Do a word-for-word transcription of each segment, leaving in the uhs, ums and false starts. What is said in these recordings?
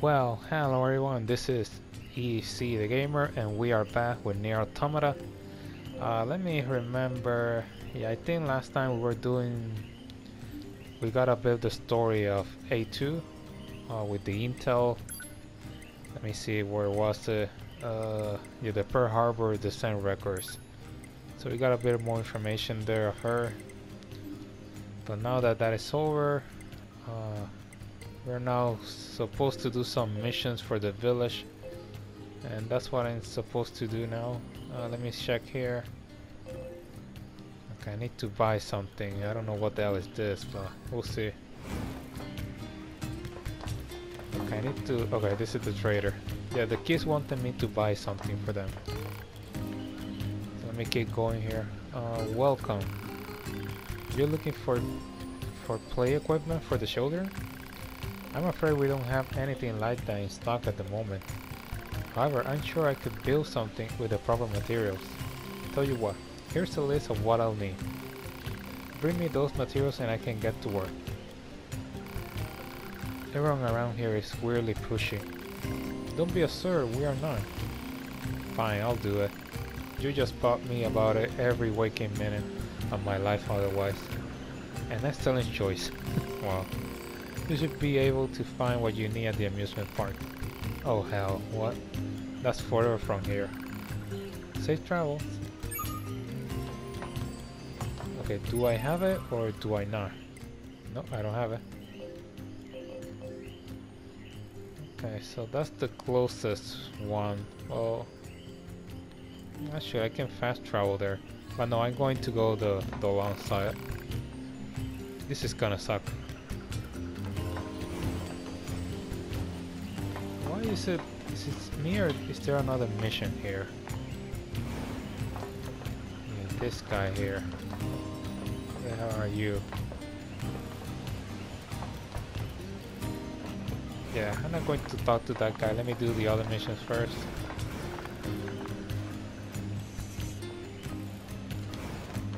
Well, hello everyone, this is E C the gamer and we are back with Nier Automata. Uh, let me remember, yeah, I think last time we were doing, we got a bit of the story of A two uh, with the intel. Let me see, where was the, uh, yeah, the Pearl Harbor Descent Records. So we got a bit more information there of her. But now that that is over, uh, we're now supposed to do some missions for the village, and that's what I'm supposed to do now. Uh, let me check here. Okay, I need to buy something. I don't know what the hell is this, but we'll see. Okay, I need to... okay, this is the trader. Yeah, the kids wanted me to buy something for them. So let me keep going here. Uh, welcome. You're looking for, for play equipment for the children? I'm afraid we don't have anything like that in stock at the moment. However, I'm sure I could build something with the proper materials. Tell you what, here's a list of what I'll need. Bring me those materials and I can get to work. Everyone around here is weirdly pushy. Don't be absurd, we are not. Fine, I'll do it. You just bought me about it every waking minute of my life otherwise. An excellent choice. Wow. You should be able to find what you need at the amusement park. Oh hell, what? That's further from here. Safe travels. Okay, do I have it or do I not? No, I don't have it. Okay, so that's the closest one. Oh, actually I can fast travel there. But no, I'm going to go the, the long side. This is gonna suck. Is it, is it me or is there another mission here? Yeah, this guy here. Where the hell are you? Yeah, I'm not going to talk to that guy. Let me do the other missions first.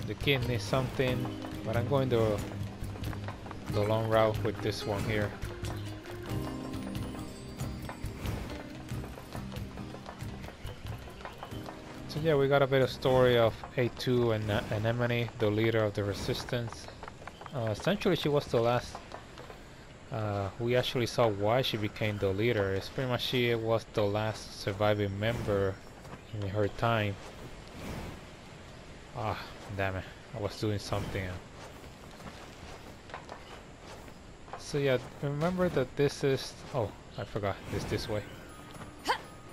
The kid needs something, but I'm going the, the long route with this one here. Yeah, we got a bit of story of A two and uh, Anemone, the leader of the resistance. Uh, essentially, she was the last. Uh, we actually saw why she became the leader. It's pretty much she was the last surviving member in her time. Ah, damn it! I was doing something else. So yeah, remember that this is. Oh, I forgot. It's this way.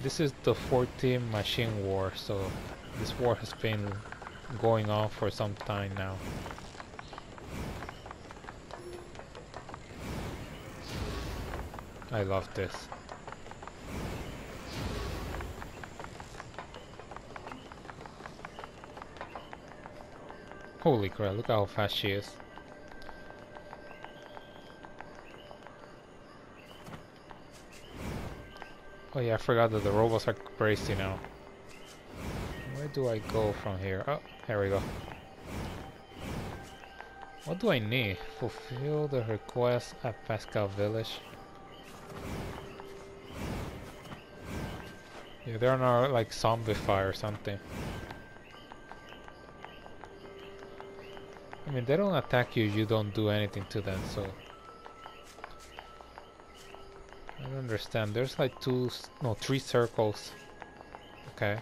This is the fourteenth machine war, so this war has been going on for some time now. I love this. Holy crap, look how fast she is. Oh yeah, I forgot that the robots are crazy now. Where do I go from here? Oh, here we go. What do I need? Fulfill the request at Pascal Village. Yeah, there are no like zombify or something. I mean, they don't attack you, you don't do anything to them, so... I don't understand. There's like two, no, three circles. Okay.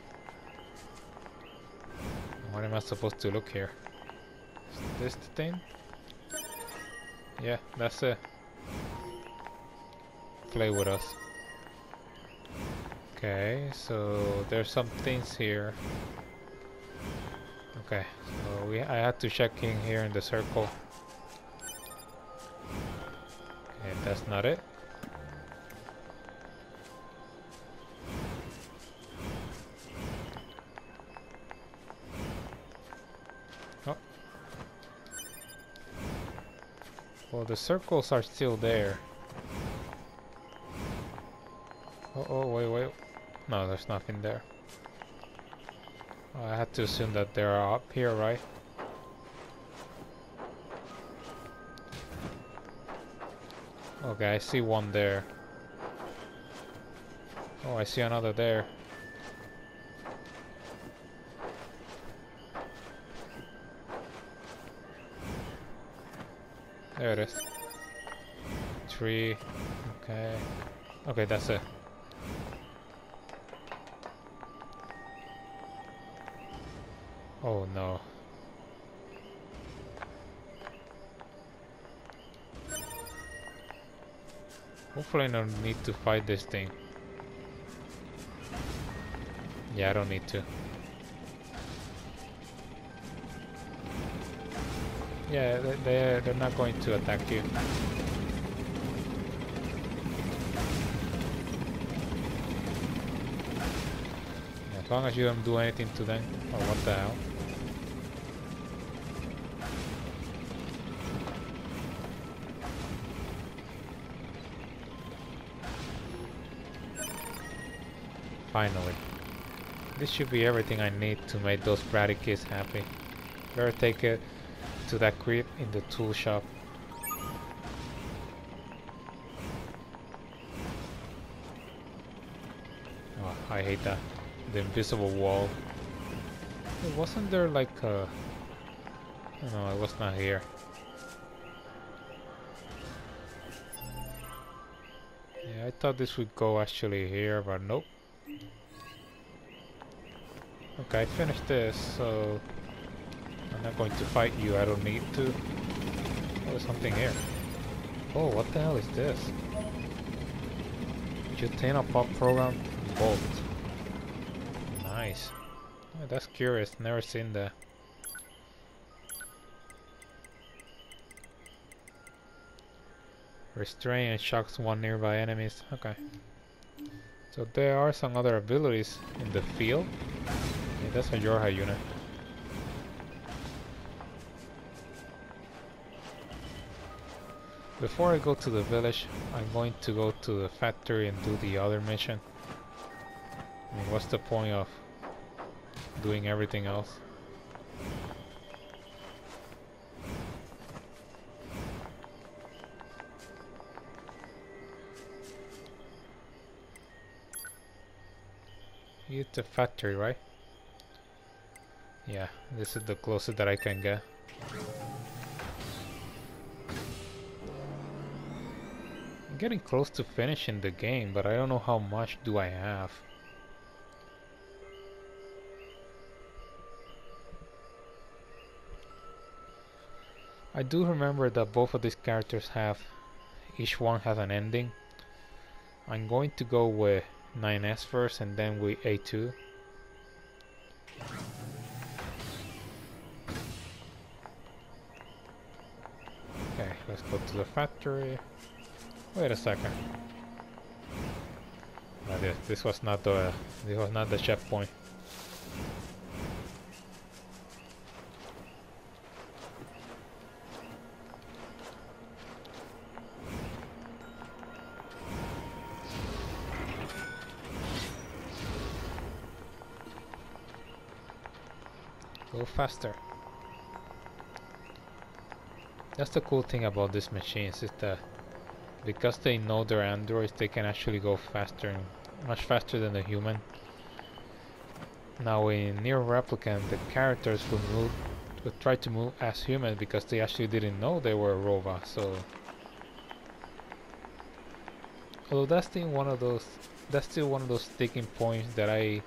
What am I supposed to look here? Is this the thing? Yeah, that's it. Play with us. Okay, so there's some things here. Okay, so we I had to check in here in the circle. And okay, that's not it. Well, the circles are still there. Oh, oh, wait, wait. No, there's nothing there. I had to assume that they are up here, right? Okay, I see one there. Oh, I see another there. There it is. Tree. Okay. Okay, that's it. Oh no. Hopefully I don't need to fight this thing. Yeah, I don't need to. Yeah, they're, they're not going to attack you. As long as you don't do anything to them. Oh, what the hell? Finally. This should be everything I need to make those bratty kids happy. Better take it to that creep in the tool shop. Oh, I hate that. The invisible wall. It wasn't there like a... No, it was not here. Yeah, I thought this would go actually here, but nope. Okay, I finished this, so I'm not going to fight you, I don't need to. Oh, there's something here. Oh, what the hell is this? Jutana pop program bolt. Nice. Oh, that's curious, never seen that. Restrain and shocks one nearby enemies. Okay. So there are some other abilities in the field. Yeah, that's a YoRHa unit. Before I go to the village, I'm going to go to the factory and do the other mission. I mean, what's the point of doing everything else? It's the factory, right? Yeah, this is the closest that I can get. I'm getting close to finishing the game, but I don't know how much do I have. I do remember that both of these characters have, each one has an ending. I'm going to go with nine S first and then with A two. Okay, let's go to the factory. Wait a second. No, this, this was not the uh, this was not the checkpoint. Faster. That's the cool thing about these machines is that because they know they're androids, they can actually go faster, and much faster than the human. Now in Nier Replicant, the characters would move, would try to move as human because they actually didn't know they were robots. So, although that's still one of those, that's still one of those sticking points that I.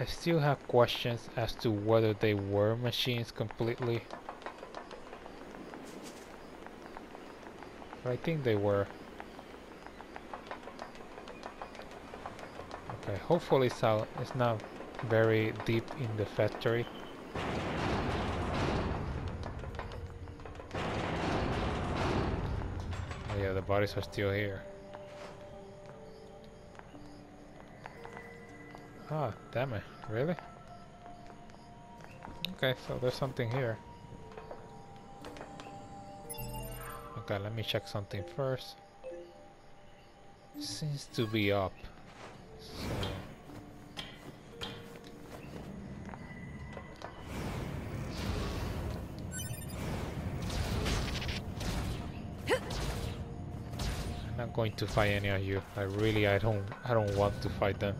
I still have questions as to whether they were machines completely. But I think they were. Okay, hopefully it's, out, it's not very deep in the factory. Oh yeah, the bodies are still here. Ah, damn it, really? Okay, so there's something here. Okay, let me check something first. Seems to be up. So. I'm not not going to fight any of you. I really, I don't, I don't want to fight them.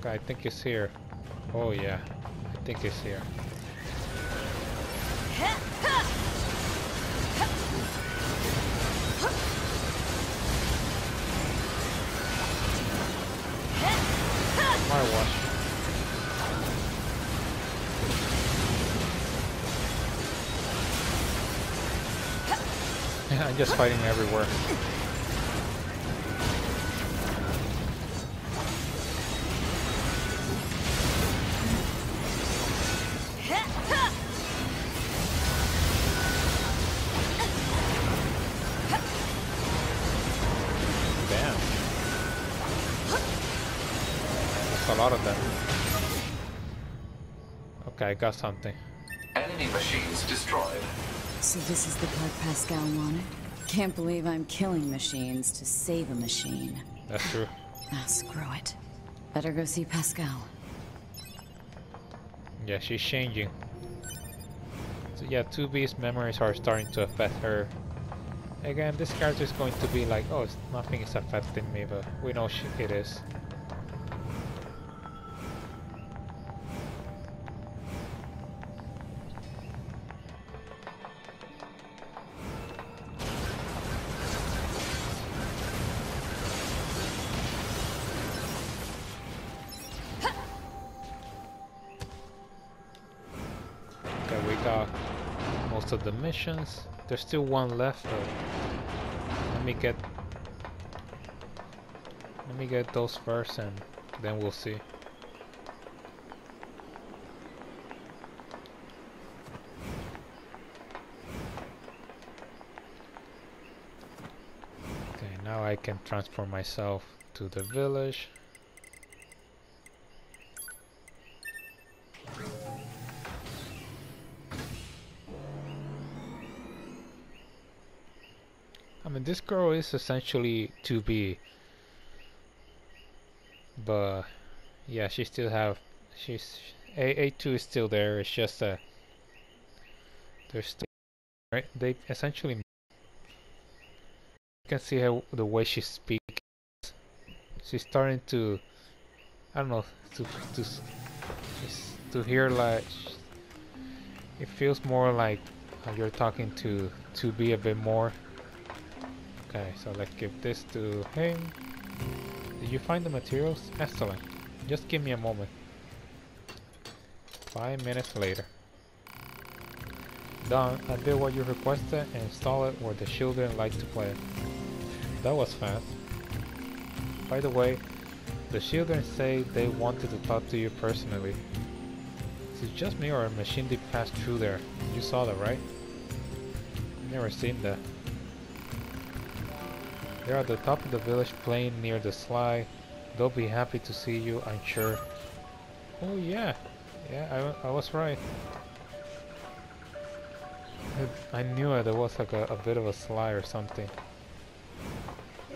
Okay, I think it's here. Oh yeah, I think it's here. My watch. I'm just fighting everywhere. I got something. Enemy machines destroyed. So this is the part Pascal wanted? Can't believe I'm killing machines to save a machine. That's true. Ah, screw it. Better go see Pascal. Yeah, she's changing. So yeah, two B's memories are starting to affect her. Again, this character is going to be like, oh, it's, nothing is affecting me, but we know she, it is. Of the missions. There's still one left though. Let me get let me get those first and then we'll see. Okay, now I can transfer myself to the village. I mean, this girl is essentially two B, but yeah, she still have she's A two is still there. It's just that they're still right. They essentially, you can see how the way she speaks. She's starting to, I don't know, to to to hear like it feels more like you're talking to two B a bit more. Okay, so let's give this to him. Did you find the materials? Excellent. Just give me a moment. Five minutes later. Done. I did what you requested and install it where the children like to play. That was fast. By the way, the children say they wanted to talk to you personally. Is it just me or a machine did pass through there? You saw that, right? Never seen that. They're at the top of the village playing near the slide. They'll be happy to see you, I'm sure. Oh yeah, yeah, I, I was right. I, I knew it, there was like a, a bit of a slide or something.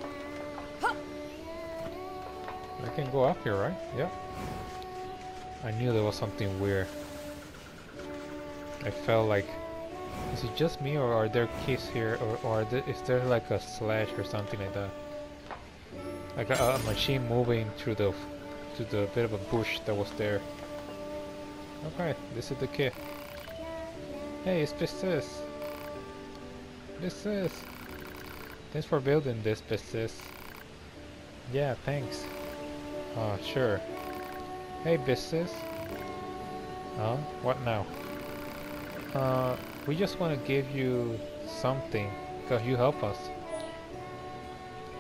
I can go up here, right? Yeah. I knew there was something weird. I felt like... Is it just me, or are there kids here, or, or th is there like a slash or something like that? Like a, a machine moving through the through the bit of a bush that was there. Okay, this is the kid. Hey, it's Pistis. Pistis. Thanks for building this, Pistis. Yeah, thanks. Oh, sure. Hey, Pistis. Huh? What now? Uh... We just want to give you something, because you help us.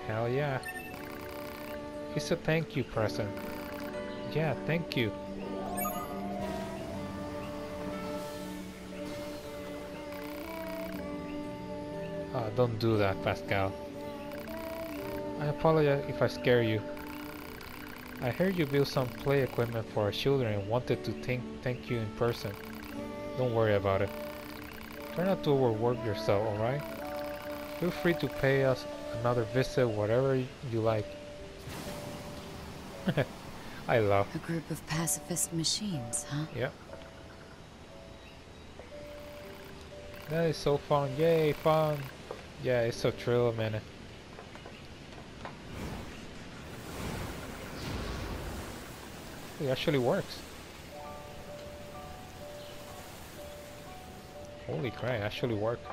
Hell yeah. It's a thank you present. Yeah, thank you. Uh, don't do that, Pascal. I apologize if I scare you. I heard you build some play equipment for our children and wanted to think, thank you in person. Don't worry about it. Try not to overwork yourself, alright? Feel free to pay us another visit, whatever you like. I love. A group of pacifist machines, huh? Yep. That is so fun. Yay, fun! Yeah, it's so true, man. It actually works. Holy crap, it actually worked.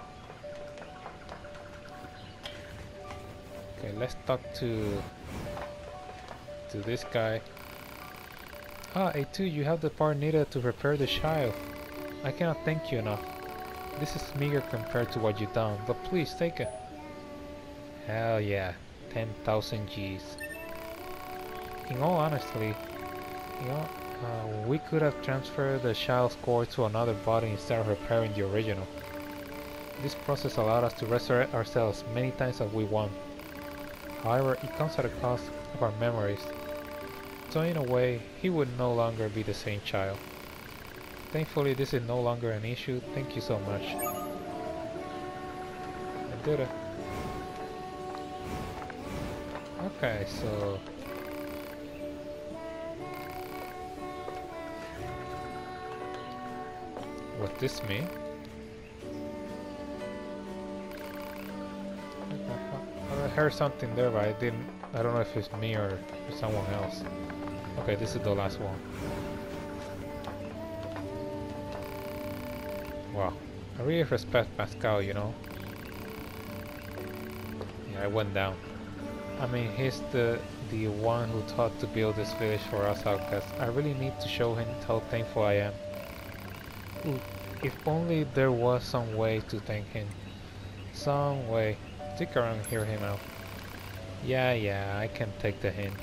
Okay, let's talk to to this guy. Ah, A two, you have the part needed to repair the child. I cannot thank you enough. This is meager compared to what you've done, but please take it. Hell yeah, ten thousand G's. In all honesty, you know, uh, we could have transferred the child's core to another body instead of repairing the original. This process allowed us to resurrect ourselves many times as we want. However, it comes at the cost of our memories. So in a way, he would no longer be the same child. Thankfully, this is no longer an issue. Thank you so much. I did it. Okay, so... what this mean? I heard something there, but I didn't... I don't know if it's me or someone else. Okay, this is the last one. Wow, I really respect Pascal, you know? Yeah, I went down. I mean, he's the the one who taught to build this village for us outcasts. I really need to show him how thankful I am. Ooh, if only there was some way to thank him. Some way. Stick around and hear him out. Yeah, yeah, I can take the hint.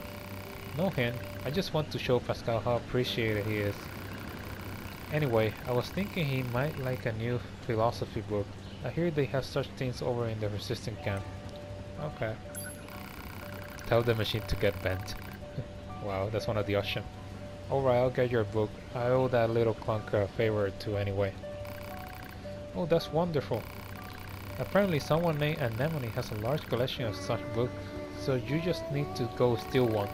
No hint, I just want to show Pascal how appreciated he is. Anyway, I was thinking he might like a new philosophy book. I hear they have such things over in the resistance camp. Okay. Tell the machine to get bent. Wow, that's one of the options. Alright, I'll get your book. I owe that little clunker a favor or two anyway. Oh, that's wonderful. Apparently someone named Anemone has a large collection of such books, so you just need to go steal one.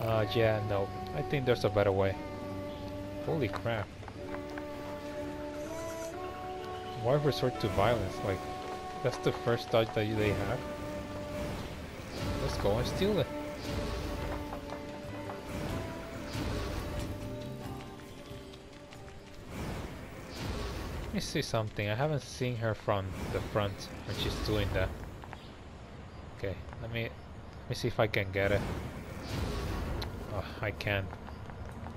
Uh, yeah, no. I think there's a better way. Holy crap. Why resort to violence? Like, that's the first thought that they have. Let's go and steal it. Let me see something. I haven't seen her from the front when she's doing that. Okay, let me let me see if I can get it. Oh, I can't.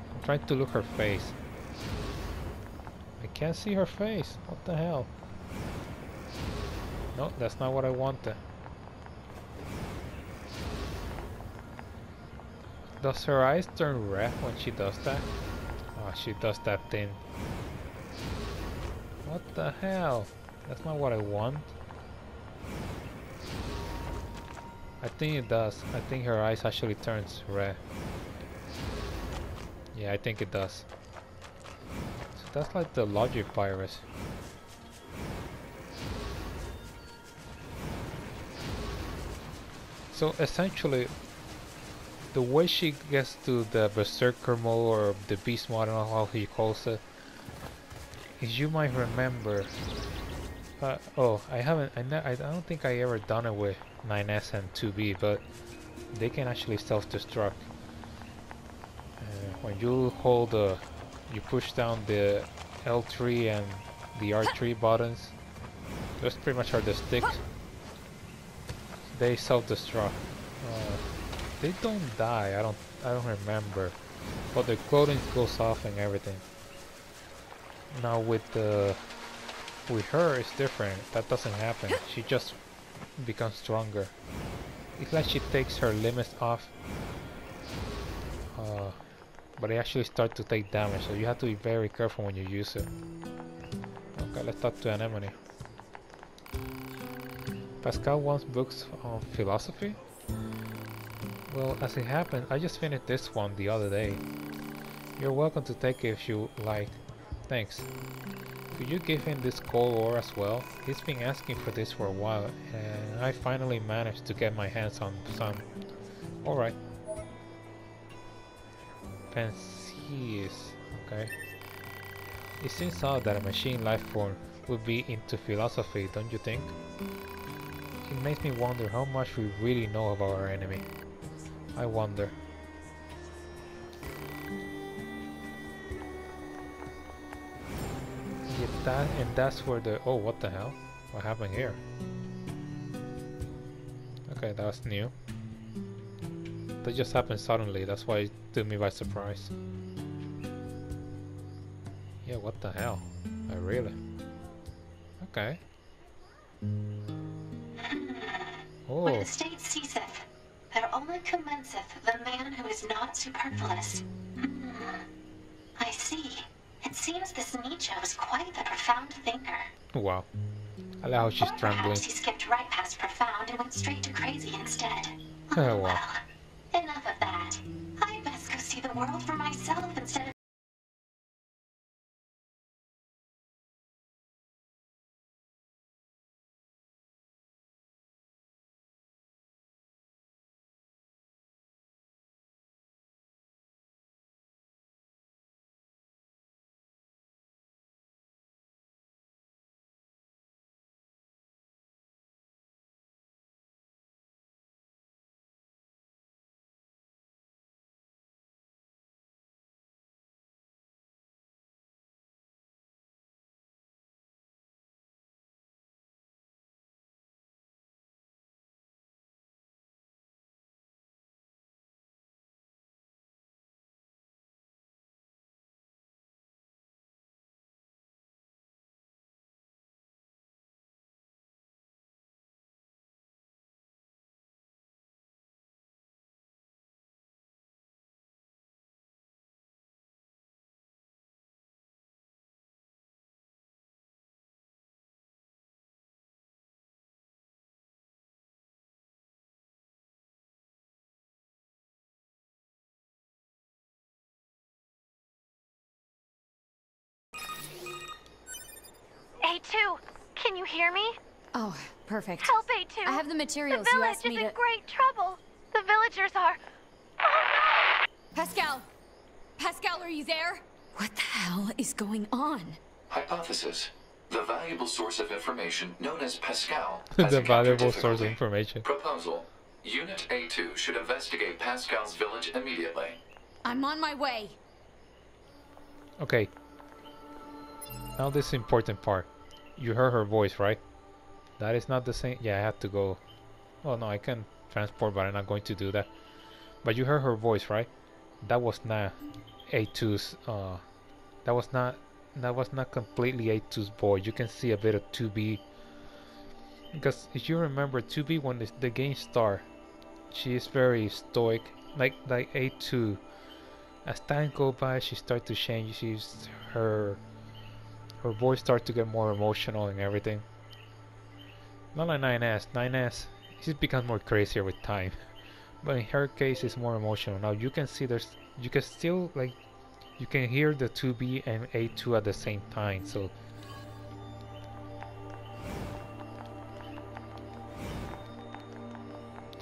I'm trying to look her face. I can't see her face. What the hell? No, that's not what I wanted. Does her eyes turn red when she does that? Oh, she does that thing. What the hell? That's not what I want. I think it does. I think her eyes actually turns red. Yeah, I think it does. So that's like the logic virus. So essentially, the way she gets to the berserker mode or the beast mode, I don't know how he calls it, is you might remember. Uh, oh, I haven't. I, ne I don't think I ever done it with nine S and two B, but they can actually self-destruct. When you hold the, you push down the L three and the R three buttons, those pretty much are the sticks. They self-destruct. Uh, they don't die. I don't. I don't remember. But the clothing goes off and everything. Now with the, with her it's different. That doesn't happen. She just becomes stronger. It's like she takes her limits off. Uh, But they actually start to take damage, so you have to be very careful when you use it. Okay, let's talk to Anemone. Pascal wants books on philosophy? Well, as it happened, I just finished this one the other day. You're welcome to take it if you like. Thanks. Could you give him this cold ore as well? He's been asking for this for a while, and I finally managed to get my hands on some. Alright. Pensies. Okay. It seems odd that a machine life form would be into philosophy, don't you think? It makes me wonder how much we really know about our enemy. I wonder. Yet that, and that's where the... Oh, what the hell? What happened here? Okay, that's new. That just happened suddenly, that's why it took me by surprise. Yeah, what the hell? I really... Okay. Oh. When the state ceaseth, there only commenceth the man who is not superfluous. Mm. I see. It seems this Nietzsche was quite the profound thinker. Wow. I like how she's or trembling. She skipped right past profound and went straight to crazy instead. Oh, wow. Well, enough of that. I'd best go see the world for myself instead of... A two, can you hear me? Oh, perfect. Help, A two! I have the materials you asked me to... The village is in great trouble. The villagers are... Pascal! Pascal, are you there? What the hell is going on? Hypothesis. The valuable source of information known as Pascal... The valuable source of information. Proposal. Unit A two should investigate Pascal's village immediately. I'm on my way. Okay. Now this is the important part. You heard her voice, right? That is not the same. Yeah, I have to go. Oh no, I can transport, but I'm not going to do that. But you heard her voice, right? That was not A two's. Uh, that was not. That was not completely A two's voice. You can see a bit of two B. Because if you remember, two B when the game starts, she is very stoic, like like A two. As time goes by, she starts to change. She's her. Her voice starts to get more emotional and everything. Not like nine S. nine S, she's become more crazier with time. But in her case, it's more emotional. Now you can see there's... You can still, like... You can hear the two B and A two at the same time, so...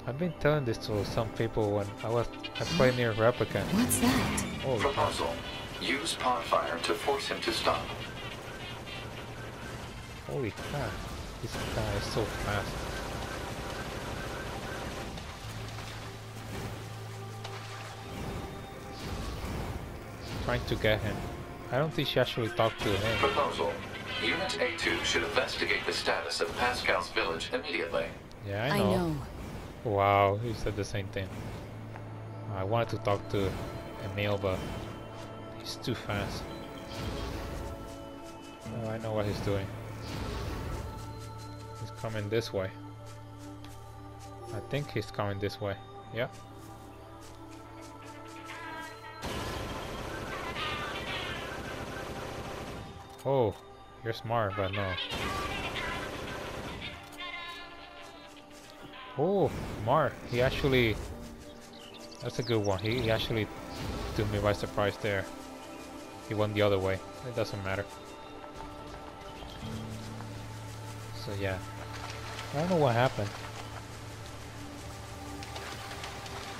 I've been telling this to some people when I was... I played Nier Replicant. What's that? Oh, proposal. Use Podfire to force him to stop. Holy crap, this guy is so fast. I'm trying to get him. I don't think she actually talked to him. Proposal. Unit A two should investigate the status of Pascal's village immediately. Yeah, I know. I know. Wow, he said the same thing. I wanted to talk to Emil, but he's too fast. Oh, I know what he's doing. Coming this way. I think he's coming this way. Yeah. Oh, you're smart, but no. Oh, Mark. He actually... That's a good one. He, he actually took me by surprise there. He went the other way. It doesn't matter. So yeah. I don't know what happened.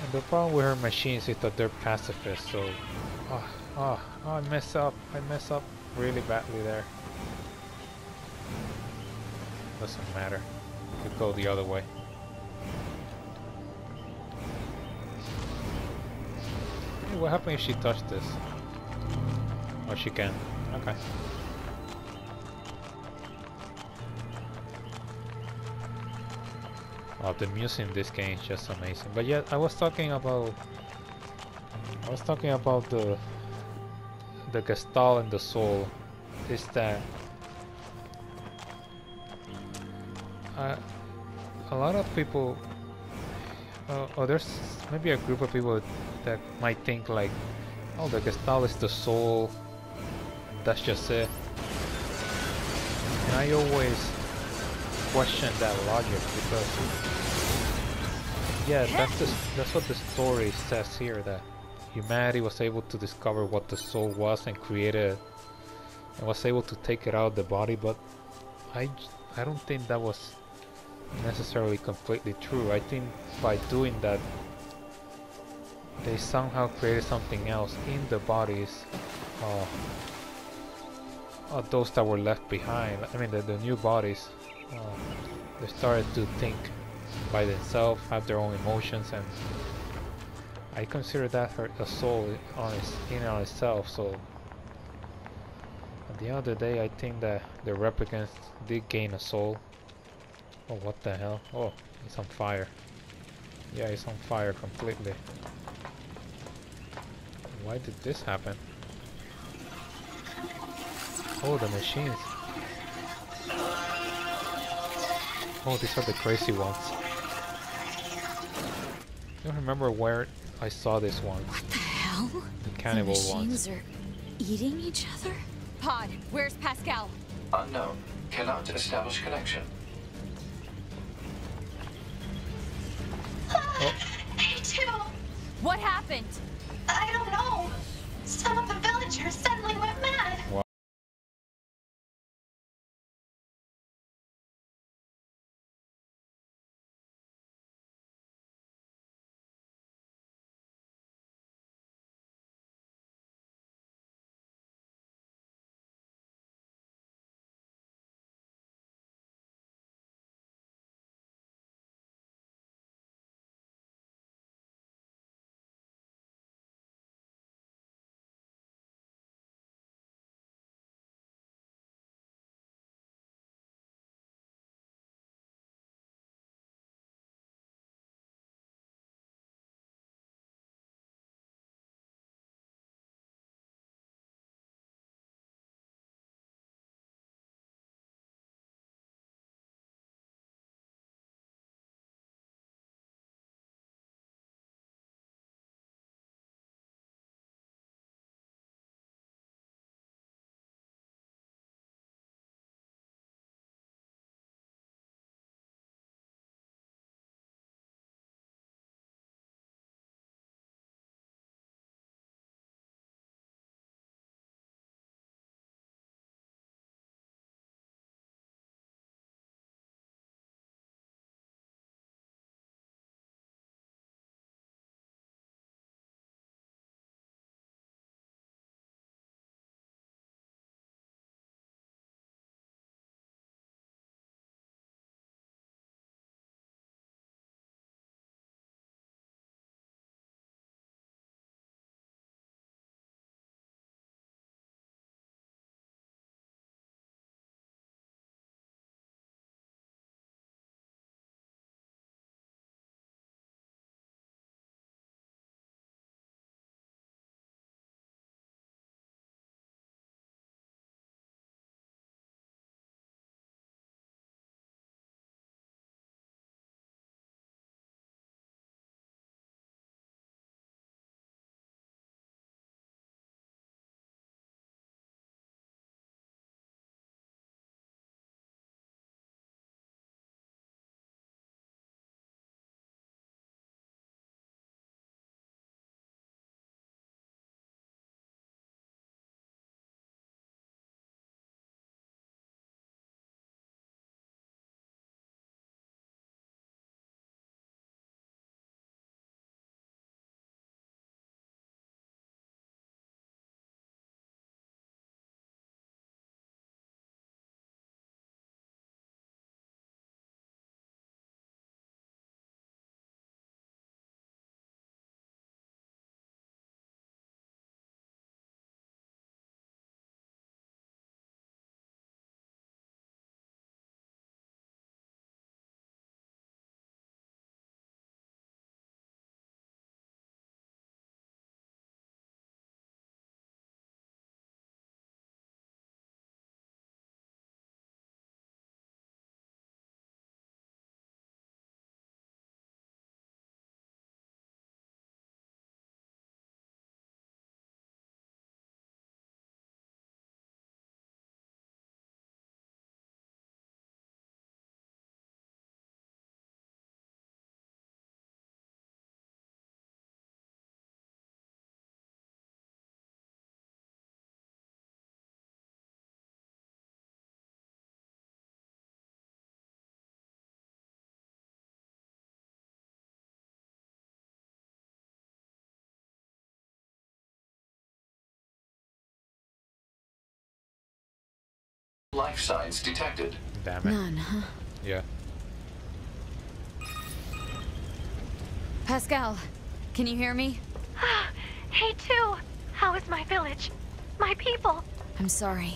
And the problem with her machines is that they're pacifists, so... Oh, oh, oh, I mess up. I mess up really badly there. Doesn't matter. could go the other way. Hey, what happens if she touched this? Oh, she can. Okay. Oh, the music in this game is just amazing. But yeah, I was talking about I was talking about the the Gestalt and the soul. Is that uh, a lot of people, uh, or there's maybe a group of people that might think like, oh, the Gestalt is the soul, that's just it. And I always question that logic, because yeah, that's the, that's what the story says here, that humanity was able to discover what the soul was and created, and was able to take it out of the body. But I, I don't think that was necessarily completely true. I think by doing that, they somehow created something else in the bodies of, of those that were left behind. I mean, the, the new bodies. Um, they started to think by themselves, have their own emotions, and I consider that her a soul on its, in and on itself. So at the end of the day, I think that the replicants did gain a soul. Oh, what the hell? Oh, it's on fire. Yeah, it's on fire completely. Why did this happen? Oh, the machines. Oh, these are the crazy ones. I don't remember where I saw this one. What the hell? The cannibal ones. The machines are eating each other? Pod, where's Pascal? Unknown. Cannot establish connection. Oh. A two! What happened? I don't know. Some of the villagers suddenly went mad. Wow. life signs detected. Damn it. None, huh? Yeah. Pascal, can you hear me? Hey, too. How is my village? My people? I'm sorry.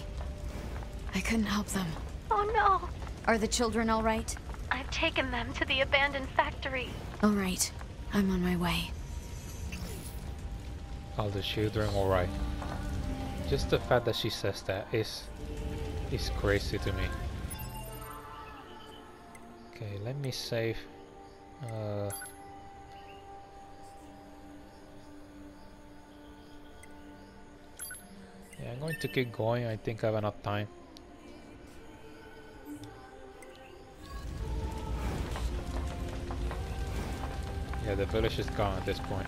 I couldn't help them. Oh, no. Are the children all right? I've taken them to the abandoned factory. All right. I'm on my way. Are the children all right? Just the fact that she says that is is crazy to me. Okay, let me save. Uh, yeah, I'm going to keep going. I think I have enough time. Yeah, the village is gone at this point.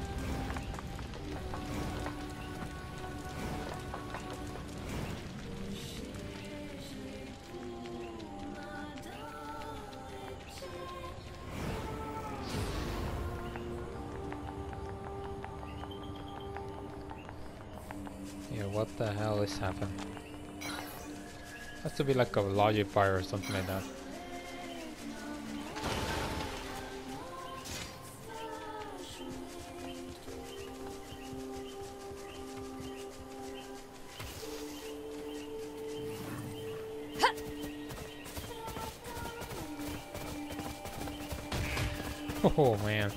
What the hell is happening? Has to be like a logic fire or something like that. Oh man.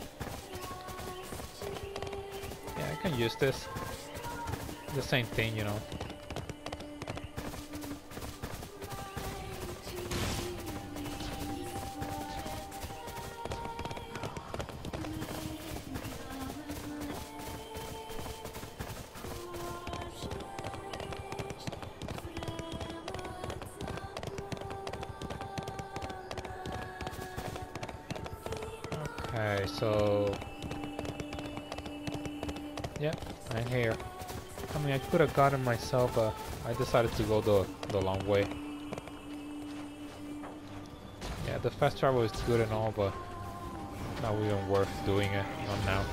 Yeah, I can use this. The same thing, you know. Okay, so yeah, I'm here. I mean, I could have gotten myself, but I decided to go the, the long way. Yeah, the fast travel is good and all, but not even worth doing it, not now.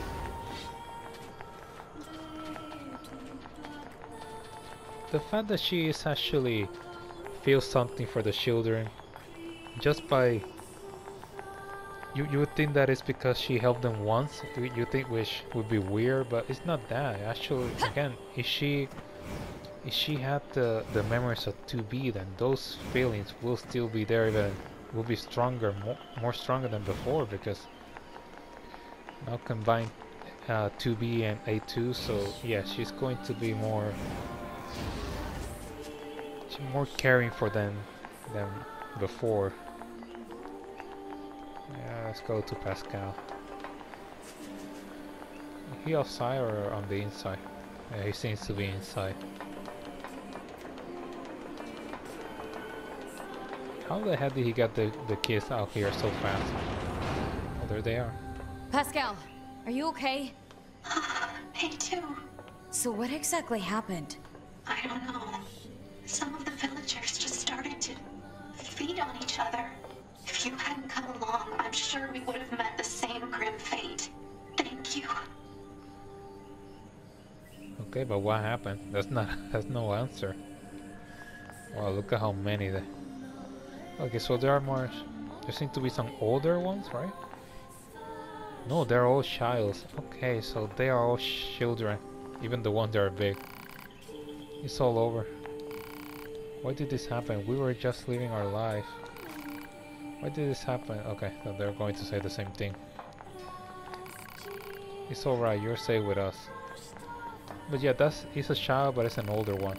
The fact that she is actually feels something for the children, just by... You, you would think that it's because she helped them once, you think, which would be weird, but it's not that. Actually, again, if she if she had the, the memories of two B, then those feelings will still be there, even will be stronger, more, more stronger than before, because now combine uh, two B and A two, so yeah, she's going to be more more caring for them than before. Yeah, let's go to Pascal. Is he outside or on the inside? Yeah, he seems to be inside. How the heck did he get the, the kids out here so fast? Oh, there they are. Pascal, are you okay? Me too. So what exactly happened? I don't know. Some of the villagers just started to feed on each other. If you hadn't come along, I'm sure we would have met the same grim fate. Thank you. Okay, but what happened? That's not, that's no answer. Wow, look at how many there. Okay, so there are more. There seem to be some older ones, right? No, they're all childs. Okay, so they are all children. Even the ones that are big. It's all over. Why did this happen? We were just living our life. Why did this happen? Okay, so they're going to say the same thing. It's alright, you're safe with us. But yeah, that's it's a child, but it's an older one.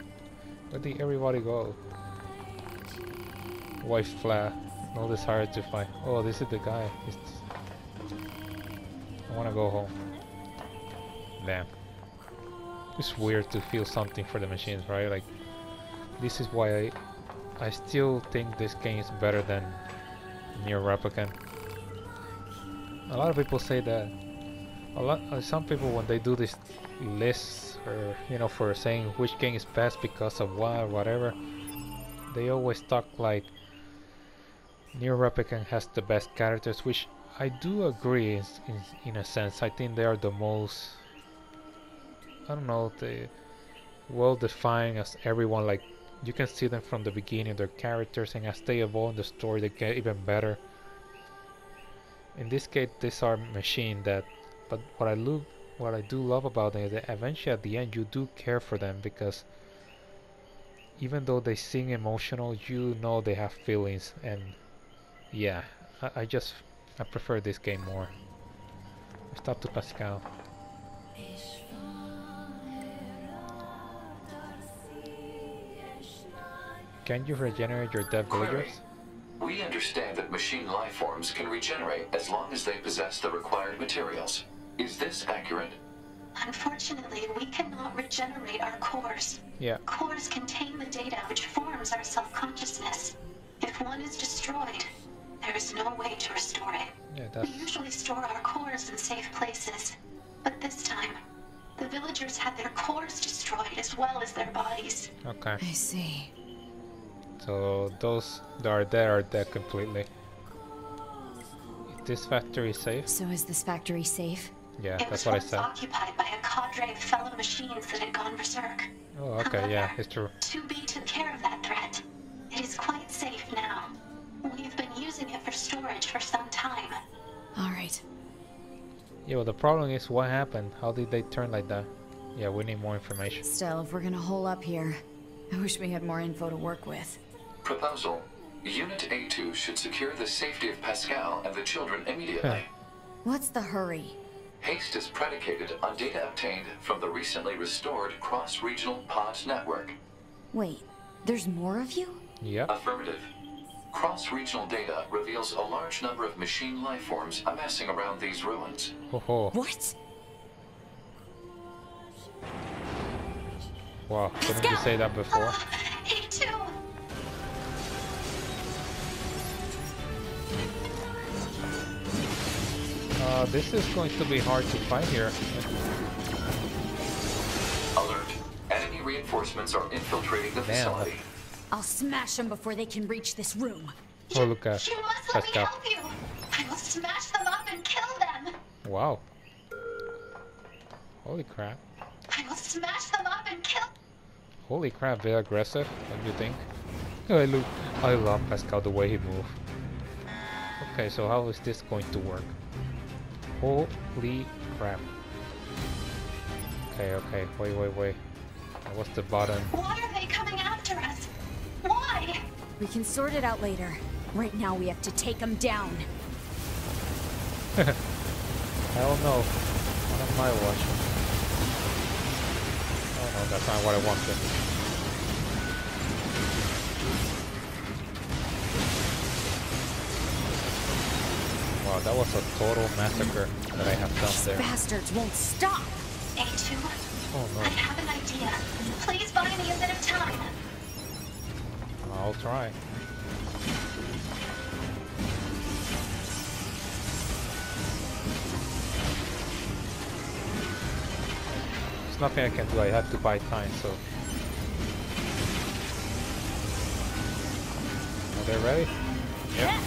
Where did everybody go? White flag. No desire to fight. Oh, this is the guy. It's, I wanna go home. Damn. It's weird to feel something for the machines, right? Like, this is why I, I still think this game is better than Nier Replicant. A lot of people say that. A lot. Uh, some people, when they do these lists, or you know, for saying which game is best because of what, or whatever, they always talk like Nier Replicant has the best characters, which I do agree in, in, in a sense. I think they are the most, I don't know, the well defined as everyone like you can see them from the beginning, their characters, and as they evolve the story they get even better. In this case these are machines that, but what I look, what I do love about them is that eventually at the end you do care for them, because even though they seem emotional, you know they have feelings, and yeah, I, I just I prefer this game more. Let's talk to Pascal. Can you regenerate your dead villagers? We understand that machine lifeforms can regenerate as long as they possess the required materials. Is this accurate? Unfortunately, we cannot regenerate our cores. Yeah. Cores contain the data which forms our self-consciousness. If one is destroyed, there is no way to restore it. Yeah, that's... We usually store our cores in safe places, but this time, the villagers had their cores destroyed as well as their bodies. Okay. I see. So those that are dead are dead completely. Is this factory safe? So is this factory safe? Yeah, that's what I said. It was occupied by a cadre of fellow machines that had gone berserk. Oh, okay, however, yeah, it's true. two B took care of that threat. It is quite safe now. We've been using it for storage for some time. All right. Yeah, well, the problem is what happened? How did they turn like that? Yeah, we need more information. Still, if we're gonna hole up here, I wish we had more info to work with. Proposal. Unit A two should secure the safety of Pascal and the children immediately. What's the hurry? Haste is predicated on data obtained from the recently restored cross-regional pod network. Wait, there's more of you? Yeah. Affirmative. Cross-regional data reveals a large number of machine lifeforms amassing around these ruins. Ho ho. What? Wow, couldn't you say that before? Uh, Uh, this is going to be hard to fight here. Alert. Enemy reinforcements are infiltrating the Damn. facility. I'll smash them before they can reach this room. Oh, look at that. You must let me help you. I will smash them up and kill them. Wow. Holy crap. I will smash them up and kill. Holy crap, they're aggressive, don't you think? I look, I love Pascal the way he moves. Okay, so how is this going to work? Holy crap. Okay, okay, wait, wait, wait. What's the bottom? Why are they coming after us? Why? We can sort it out later. Right now we have to take them down. I don't know. What am I watching? Oh no, that's not what I wanted. Wow, that was a total massacre that I have done there. These bastards won't stop! A two, oh, no. I have an idea. Please buy me a bit of time. I'll try. There's nothing I can do, I have to buy time, so... Are they ready? Yeah.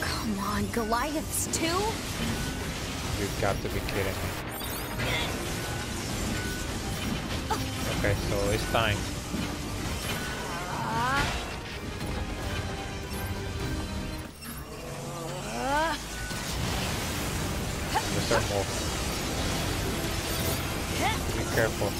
Come on, Goliaths too? You've got to be kidding me. Okay, so it's time. There's some more. Be careful.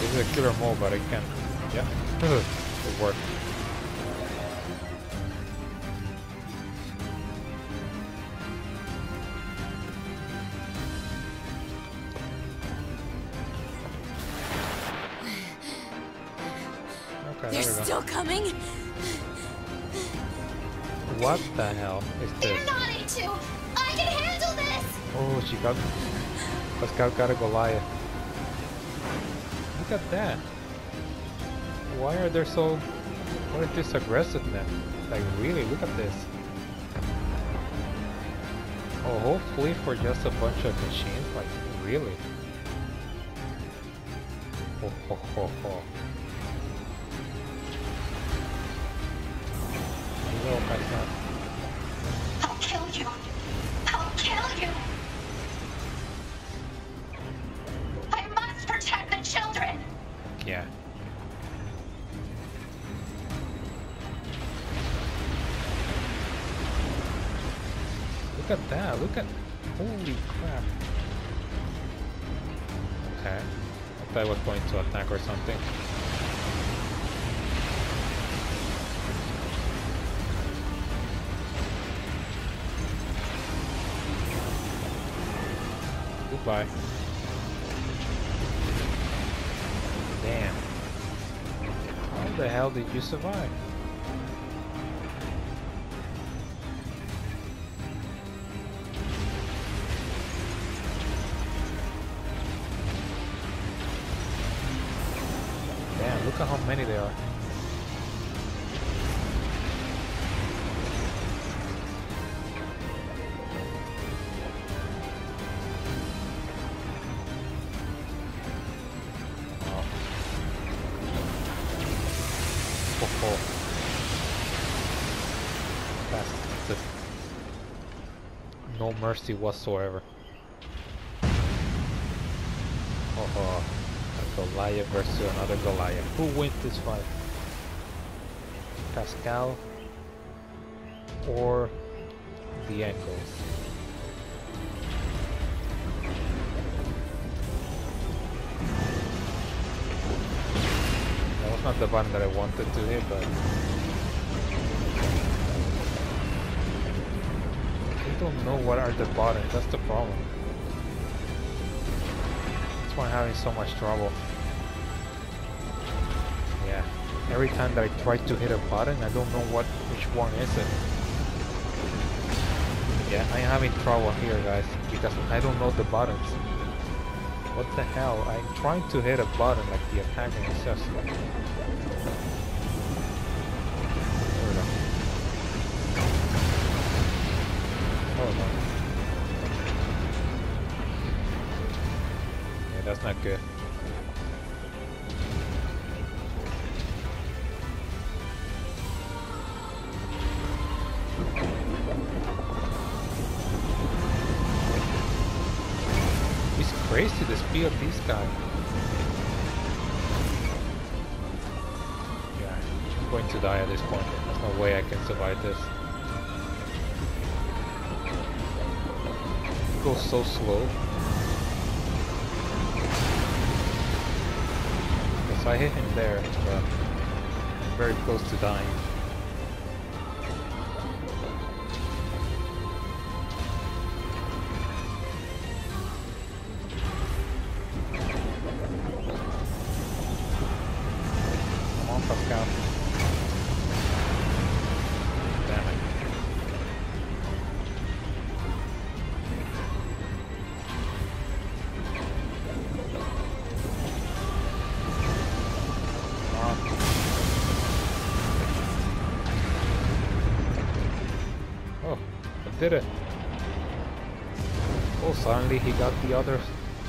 This is a killer mole, but I can't. Yeah, it worked. Okay, they're still coming. What the hell is this? They're not A two. I can handle this. Oh, she got. Pascal got a Goliath. Look at that. Why are they so... What is this aggressiveness? Like really, look at this. Oh, hopefully for just a bunch of machines, like really. ho, ho, ho, ho. Hello, Pascal. I'll kill you. I'll kill you. I must protect the children. Yeah. Look at that. Look at. Holy crap. Okay. I thought I was going to attack or something. Goodbye. Damn. How the hell did you survive? Look at how many they are. Oh. Oh, oh. That's just no mercy whatsoever. Oh, oh. Goliath versus another Goliath. Who wins this fight? Pascal or the ankles? That was not the button that I wanted to hit, but I don't know what are the buttons. That's the problem. That's why I'm having so much trouble. Yeah, every time that I try to hit a button, I don't know what which one is it. Yeah, I'm having trouble here, guys, because I don't know the buttons. What the hell? I'm trying to hit a button like the attacking is just like. There we go. Hold on. That's not good. It's crazy the speed of this guy. Yeah, I'm going to die at this point. There's no way I can survive this. It goes so slow. So I hit him there, but I'm very close to dying. Come on, Pascal. Damn it. Did it. Oh, suddenly he got the other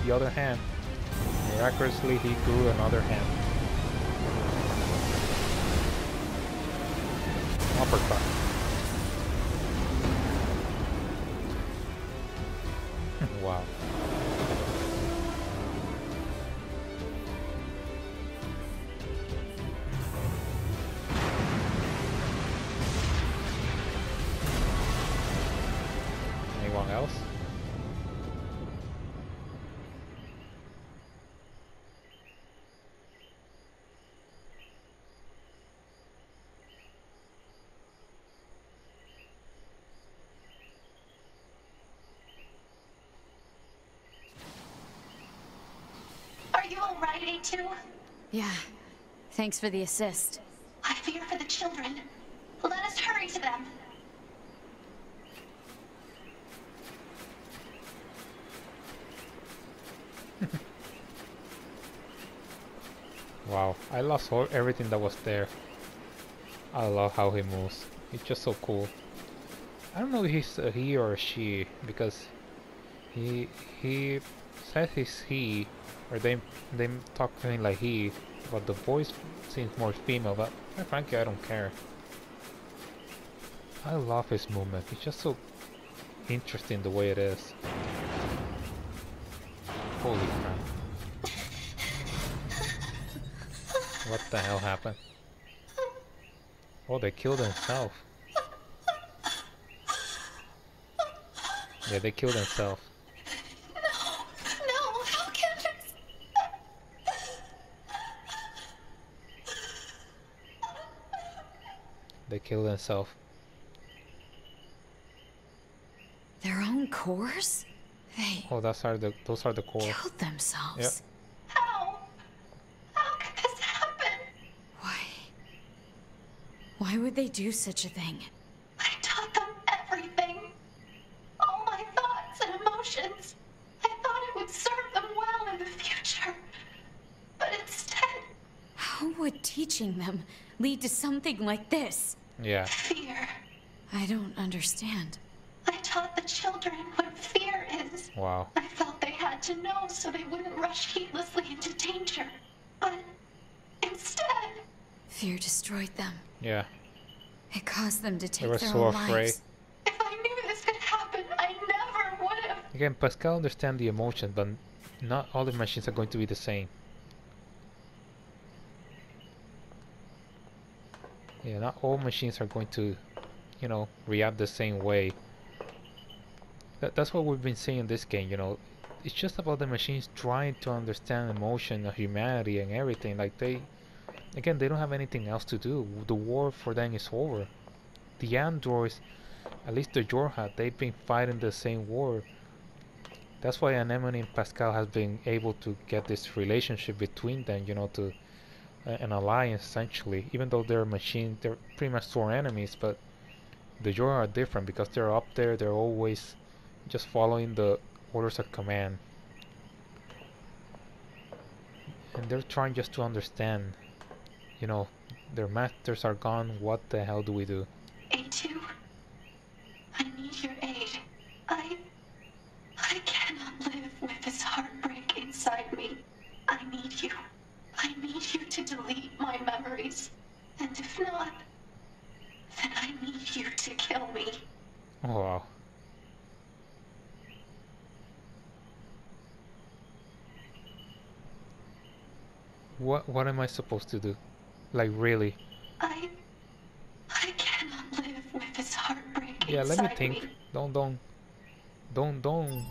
the other hand. Miraculously he grew another hand. Uppercut. Wow. Else? Are you all right, A two? Yeah. Thanks for the assist. I fear for the children. Let us hurry to them. Wow, I lost all everything that was there. I love how he moves. It's just so cool. I don't know if he's a he or a she, because he he says he's he, or they they talk to him like he, but the voice seems more female, but frankly I don't care. I love his movement, it's just so interesting the way it is. Holy crap. What the hell happened? Oh, they killed himself. Yeah, they killed himself. No, no, how can this? They killed himself. Their own cores? They. Oh, that's are the those are the cores. Killed themselves. Yep. How? How could this happen? Why? Why would they do such a thing? Them lead to something like this. Yeah. Fear. I don't understand. I taught the children what fear is. Wow. I felt they had to know so they wouldn't rush heedlessly into danger. But instead, fear destroyed them. Yeah. It caused them to take their own lives. If I knew this could happen, I never would have. Again, Pascal understands the emotion, but not all the machines are going to be the same. Yeah, not all machines are going to, you know, react the same way. Th that's what we've been seeing in this game, you know. It's just about the machines trying to understand emotion, humanity, and everything. Like, they, again, they don't have anything else to do. The war for them is over. The androids, at least the YoRHa, they've been fighting the same war. That's why Anemone and Pascal has been able to get this relationship between them, you know, to... an alliance essentially, even though they're machines, they're pretty much sworn enemies, but the YoRHa are different because they're up there, they're always just following the orders of command. And they're trying just to understand, you know, their masters are gone, what the hell do we do? A two, I need your aid. I, I cannot live with this heartbreak inside me. I need you. I need you to delete my memories, and if not, then I need you to kill me. Oh, wow. What, what am I supposed to do? Like, really? I... I cannot live with this heartbreak yeah, inside let me think. Me. Don't, don't... Don't, don't...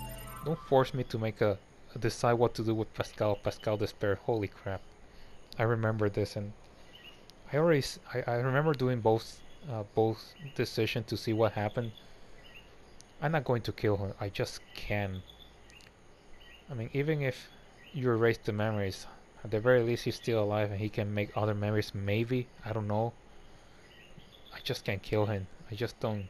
Don't force me to make a... decide what to do with Pascal. Pascal despair. Holy crap. I remember this, and I already I, I remember doing both uh, both decisions to see what happened. I'm not going to kill her. I just can. I mean, even if you erase the memories, at the very least he's still alive and he can make other memories. Maybe, I don't know. I just can't kill him. I just don't.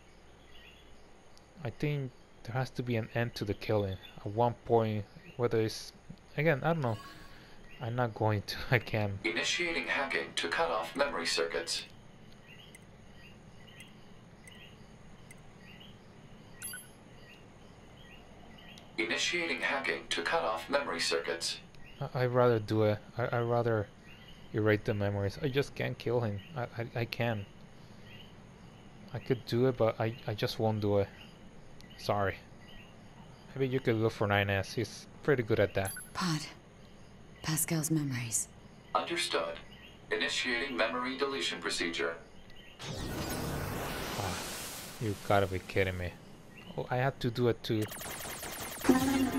I think there has to be an end to the killing at one point. Whether it's again, I don't know. I'm not going to. I can. Initiating hacking to cut off memory circuits. Initiating hacking to cut off memory circuits. I, I'd rather do it. I, I'd rather erase the memories. I just can't kill him. I, I, I can. I could do it, but I, I just won't do it. Sorry. Maybe you could look for nine S. He's pretty good at that. Pod. Pascal's memories. Understood. Initiating memory deletion procedure. Oh, you gotta be kidding me. Oh, I have to do it too. Remember,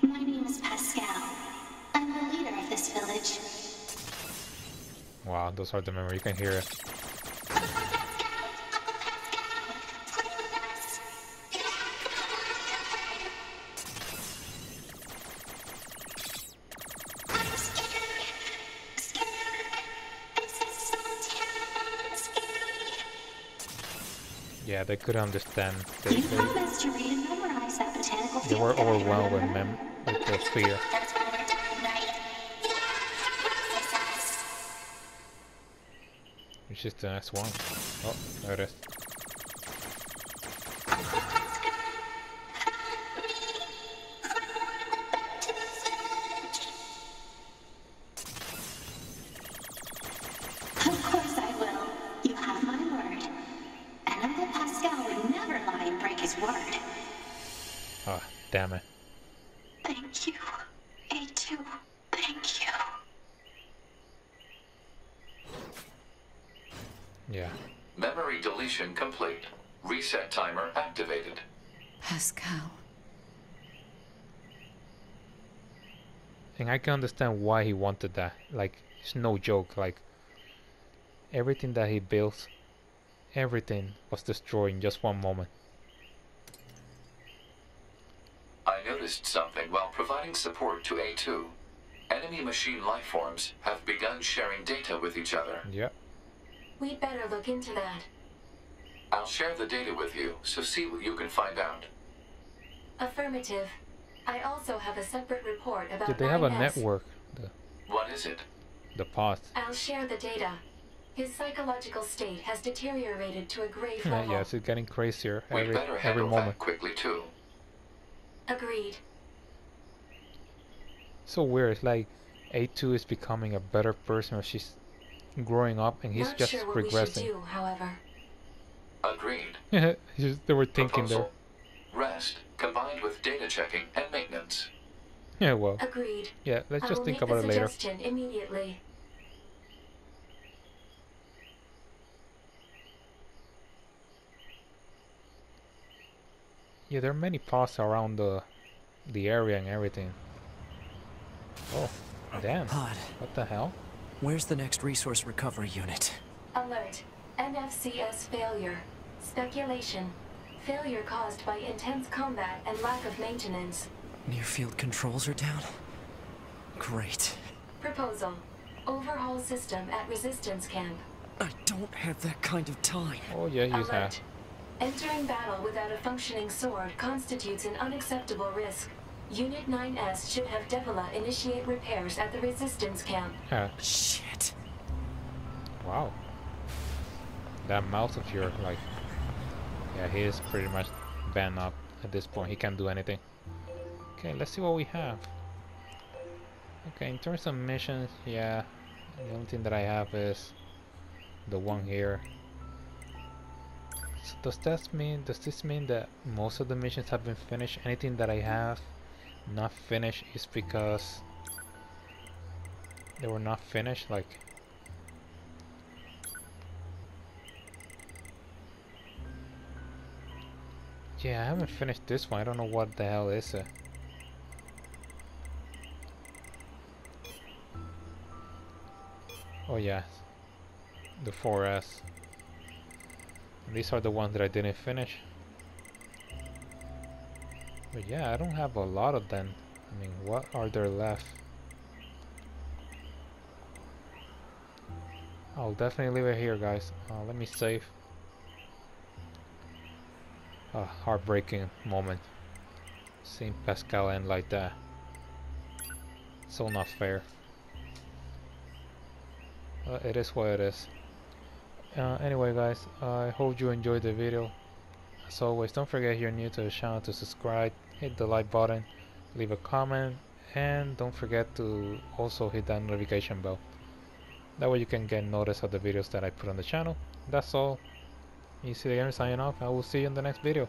my name is Pascal. I'm the leader of this village. Wow, those are the memories. You can hear it. They could understand. They, they, they were overwhelmed with, mem with the fear. Which is the next one. Oh, there it is. word. Oh, damn it. Thank you, A two. Thank you. Yeah. Memory deletion complete. Reset timer activated. Pascal. And I can understand why he wanted that. Like, it's no joke. Like, everything that he built, everything was destroyed in just one moment. I noticed something while providing support to A two. Enemy machine lifeforms have begun sharing data with each other. Yep. We'd better look into that. I'll share the data with you, so see what you can find out. Affirmative. I also have a separate report about. Did they have a network? The, what is it? The pod. I'll share the data. His psychological state has deteriorated to a grave level. Yeah, yes, it's getting crazier every every moment. We'd better handle that quickly too. Agreed. So weird. It's like A two is becoming a better person, or she's growing up, and he's Not just sure what regressing. We should do, however. Agreed. They were thinking Proposal, there. Rest combined with data checking and maintenance. Yeah, well. Agreed. Yeah, let's I just will think make about the it suggestion later. Immediately. Yeah, there are many paths around the the area and everything. Oh, damn! Pod. What the hell? Where's the next resource recovery unit? Alert. N F C S failure. Speculation. Failure caused by intense combat and lack of maintenance. Near field controls are down? Great. Proposal. Overhaul system at resistance camp. I don't have that kind of time. Oh yeah, you have. Entering battle without a functioning sword constitutes an unacceptable risk. Unit nine S should have Devola initiate repairs at the resistance camp. Huh. Shit. Wow. That mouth of yours, like, yeah, he is pretty much banned up at this point. He can't do anything. Okay, let's see what we have. Okay, in terms of missions, yeah, the only thing that I have is the one here. So does that mean? Does this mean that most of the missions have been finished? Anything that I have not finished is because they were not finished, like. Yeah, I haven't finished this one. I don't know what the hell is it. Oh yeah, the four S. These are the ones that I didn't finish. But yeah, I don't have a lot of them. I mean, what are there left? I'll definitely leave it here, guys. Uh, let me save. A heartbreaking moment seeing Pascal end like that. So not fair. Uh, it is what it is. Uh, anyway, guys, I hope you enjoyed the video. As always, don't forget if you're new to the channel to subscribe, hit the like button, leave a comment, and don't forget to also hit that notification bell. That way you can get notice of the videos that I put on the channel. That's all. E C the gamer signing off. I will see you in the next video.